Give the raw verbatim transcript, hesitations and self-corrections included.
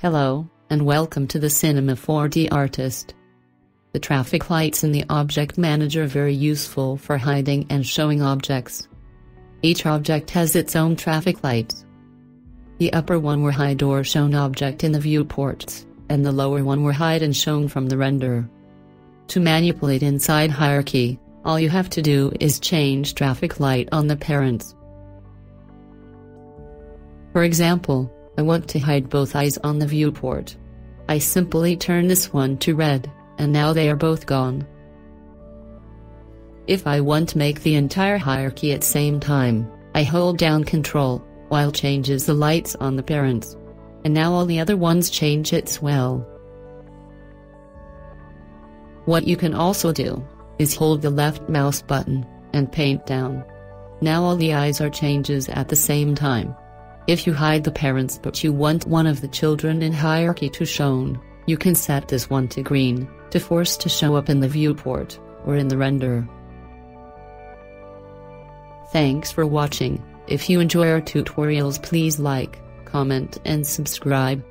Hello, and welcome to the Cinema four D Artist. The traffic lights in the Object Manager are very useful for hiding and showing objects. Each object has its own traffic lights. The upper one will hide or shown object in the viewports, and the lower one will hide and shown from the renderer. To manipulate inside hierarchy, all you have to do is change traffic light on the parents. For example, I want to hide both eyes on the viewport. I simply turn this one to red, and now they are both gone. If I want to make the entire hierarchy at same time, I hold down Control, while changes the lights on the parents. And now all the other ones change as well. What you can also do, is hold the left mouse button, and paint down. Now all the eyes are changes at the same time. If you hide the parents but you want one of the children in hierarchy to shown, you can set this one to green, to force to show up in the viewport, or in the renderer. Thanks for watching. If you enjoy our tutorials, please like, comment and subscribe.